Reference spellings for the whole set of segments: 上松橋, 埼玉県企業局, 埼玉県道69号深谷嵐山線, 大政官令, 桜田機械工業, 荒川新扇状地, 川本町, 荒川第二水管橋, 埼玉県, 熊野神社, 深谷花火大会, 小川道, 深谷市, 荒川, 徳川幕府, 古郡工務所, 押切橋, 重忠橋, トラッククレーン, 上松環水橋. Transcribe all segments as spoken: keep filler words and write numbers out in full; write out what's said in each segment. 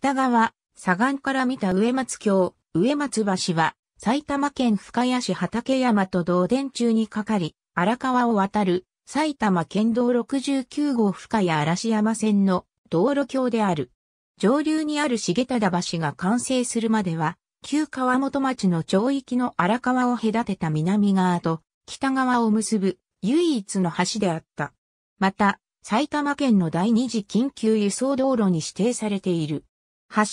北側、左岸から見た上松橋、上松橋は、埼玉県深谷市畠山と同電柱にかかり、荒川を渡る、埼玉県道ろくじゅうきゅう号深谷嵐山線の道路橋である。上流にある重忠橋が完成するまでは、旧川本町の町域の荒川を隔てた南側と北側を結ぶ唯一の橋であった。また、埼玉県の第二次緊急輸送道路に指定されている。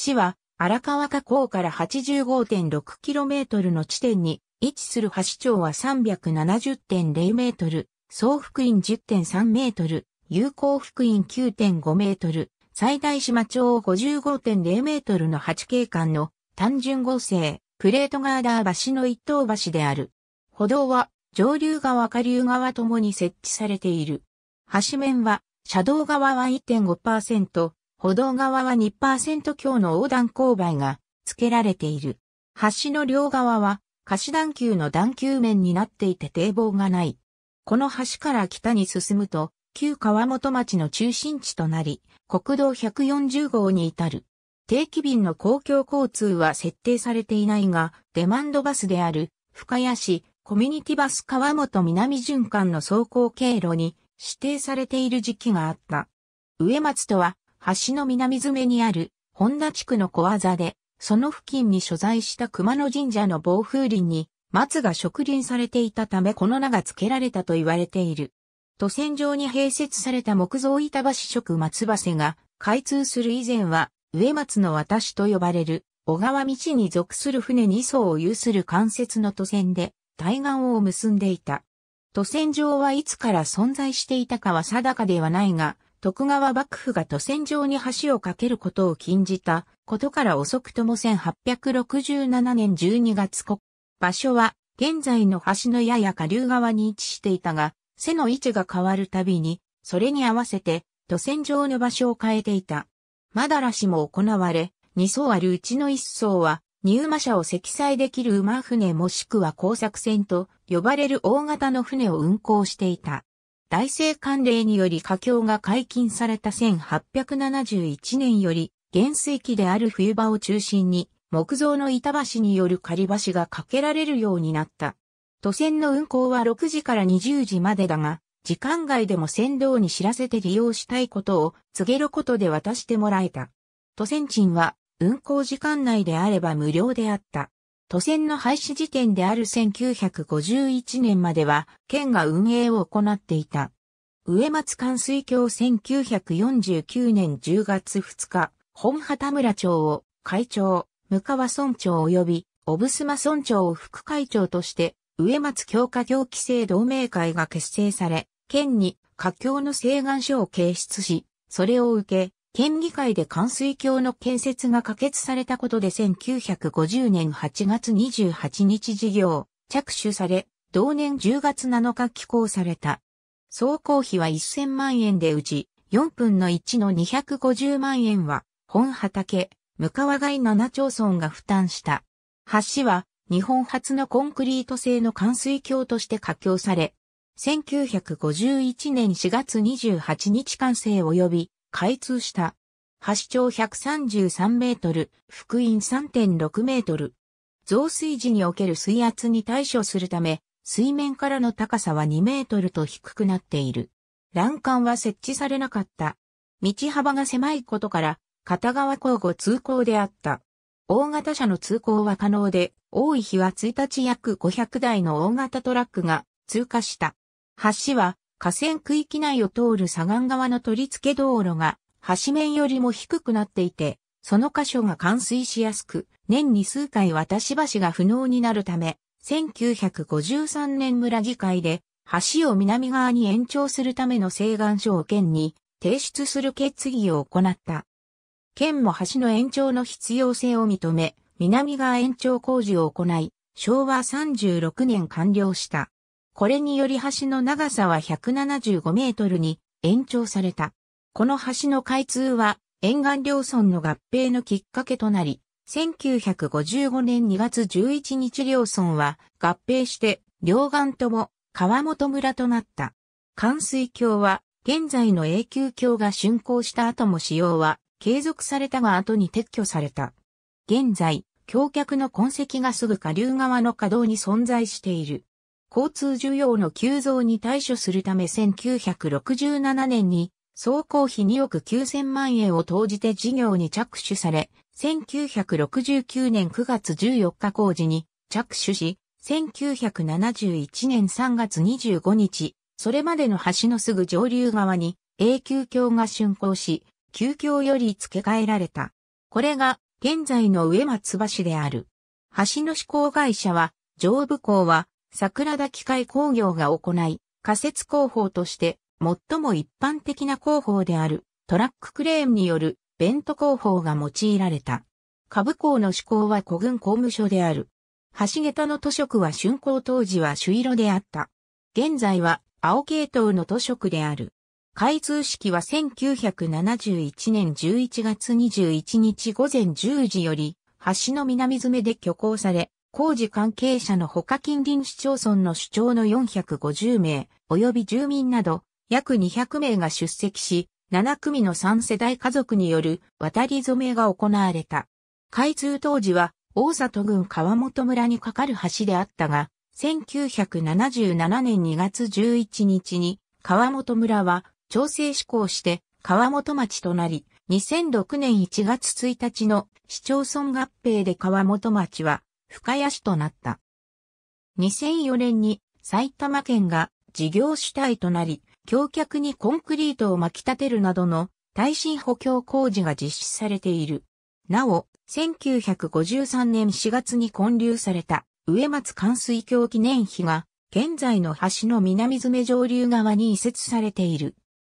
橋は荒川河口から はちじゅうごてんろくキロメートル の地点に位置する橋長は さんびゃくななじゅってんれいメートル、総幅員 じゅってんさんメートル、有効幅員 きゅうてんごメートル、最大島長 ごじゅうごてんれいメートル のはちけいかんの単純合成、プレートガーダー橋の一等橋である。歩道は上流側下流側ともに設置されている。橋面は車道側は いってんごパーセント、歩道側は にパーセント 強の横断勾配が付けられている。橋の両側は貸段丘の段丘面になっていて堤防がない。この橋から北に進むと旧川本町の中心地となり、国道ひゃくよんじゅう号に至る。定期便の公共交通は設定されていないが、デマンドバスである深谷市コミュニティバス川本南循環の走行経路に指定されている時期があった。上松とは、橋の南詰めにある、本田地区の小技で、その付近に所在した熊野神社の防風林に、松が植林されていたためこの名が付けられたと言われている。渡船場に併設された木造板橋食松橋が、開通する以前は、上松の渡しと呼ばれる、小川道に属する船に艘を有する間接の渡船で、対岸を結んでいた。渡船場はいつから存在していたかは定かではないが、徳川幕府が渡船場に橋を架けることを禁じたことから遅くともせんはっぴゃくろくじゅうななねんじゅうにがつ頃、場所は現在の橋のやや下流側に位置していたが、背の位置が変わるたびに、それに合わせて渡船場の場所を変えていた。まだらしも行われ、に艘あるうちのいっ艘は、荷馬車を積載できる馬船もしくは工作船と呼ばれる大型の船を運航していた。大政官令により架橋が解禁されたせんはっぴゃくななじゅういちねんより、現水期である冬場を中心に木造の板橋による仮橋が架けられるようになった。渡船の運航はろくじからにじゅうじまでだが、時間外でも船頭に知らせて利用したいことを告げることで渡してもらえた。渡船賃は、運航時間内であれば無料であった。渡船の廃止時点であるせんきゅうひゃくごじゅういちねんまでは、県が運営を行っていた。上松環水橋せんきゅうひゃくよんじゅうきゅうねんじゅうがつふつか、本畑村長を会長、向川村長及び、小布島村長を副会長として、上松橋架橋規制同盟会が結成され、県に架橋の請願書を提出し、それを受け、県議会で環水橋の建設が可決されたことでせんきゅうひゃくごじゅうねんはちがつにじゅうはちにち事業着手され、同年じゅうがつなのか起工された。総工費はせんまんえんでうち、よんぶんのいちのにひゃくごじゅうまんえんは、本畑、向川外ななちょうそんが負担した。橋は、日本初のコンクリート製の環水橋として架橋され、せんきゅうひゃくごじゅういちねんしがつにじゅうはちにち完成及び、開通した。橋長ひゃくさんじゅうさんメートル、幅員 さんてんろくメートル。増水時における水圧に対処するため、水面からの高さはにメートルと低くなっている。欄干は設置されなかった。道幅が狭いことから、片側交互通行であった。大型車の通行は可能で、多い日はついたち約ごひゃくだいの大型トラックが通過した。橋は、河川区域内を通る左岸側の取り付け道路が橋面よりも低くなっていて、その箇所が冠水しやすく、年に数回渡し橋が不能になるため、せんきゅうひゃくごじゅうさんねん村議会で橋を南側に延長するための請願書を県に提出する決議を行った。県も橋の延長の必要性を認め、南側延長工事を行い、しょうわさんじゅうろくねん完了した。これにより橋の長さはひゃくななじゅうごメートルに延長された。この橋の開通は沿岸両村の合併のきっかけとなり、せんきゅうひゃくごじゅうごねんにがつじゅういちにち両村は合併して両岸とも川本村となった。環水橋は現在の永久橋が竣工した後も使用は継続されたが後に撤去された。現在、橋脚の痕跡がすぐ下流側の河道に存在している。交通需要の急増に対処するためせんきゅうひゃくろくじゅうななねんに総工費におくきゅうせんまんえんを投じて事業に着手され、せんきゅうひゃくろくじゅうきゅうねんくがつじゅうよっか工事に着手し、せんきゅうひゃくななじゅういちねんさんがつにじゅうごにち、それまでの橋のすぐ上流側に永久橋が竣工し、旧橋より付け替えられた。これが現在の上松橋である。橋の施工会社は、上武工は、桜田機械工業が行い、仮設工法として、最も一般的な工法である、トラッククレーンによる、ベント工法が用いられた。下武工の施工は古郡工務所である。橋桁の塗色は竣工当時は朱色であった。現在は、青系統の塗色である。開通式はせんきゅうひゃくななじゅういちねんじゅういちがつにじゅういちにちごぜんじゅうじより橋の南詰めで挙行され、工事関係者のほか近隣市町村の首長のよんひゃくごじゅうめい及び住民など約にひゃくめいが出席し、ななくみのさんせだいかぞくによる渡り初めが行われた。開通当時は大里郡川本村に架かる橋であったが、せんきゅうひゃくななじゅうななねんにがつじゅういちにちに川本村は調整施行して川本町となり、にせんろくねんいちがつついたちの市町村合併で川本町は深谷市となった。にせんよねんに埼玉県が事業主体となり、橋脚にコンクリートを巻き立てるなどの耐震補強工事が実施されている。なお、せんきゅうひゃくごじゅうさんねんしがつに建立された上松環水橋記念碑が、現在の橋の南詰上流側に移設されている。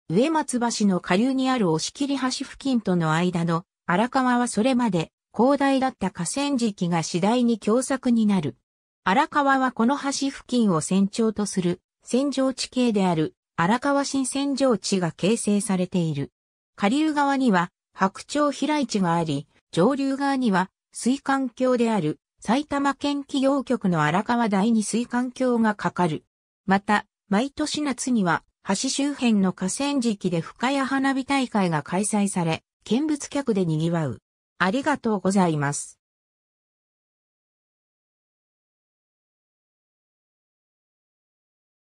上松橋の下流にある押切橋付近との間の荒川はそれまで広大だった河川敷が次第に狭窄になる。荒川はこの橋付近を船長とする扇状地形である荒川新扇状地が形成されている。下流側には白鳥平市があり、上流側には水管橋である埼玉県企業局の荒川第二水管橋がかかる。また、毎年夏には橋周辺の河川敷で深谷花火大会が開催され、見物客で賑わう。ありがとうございます。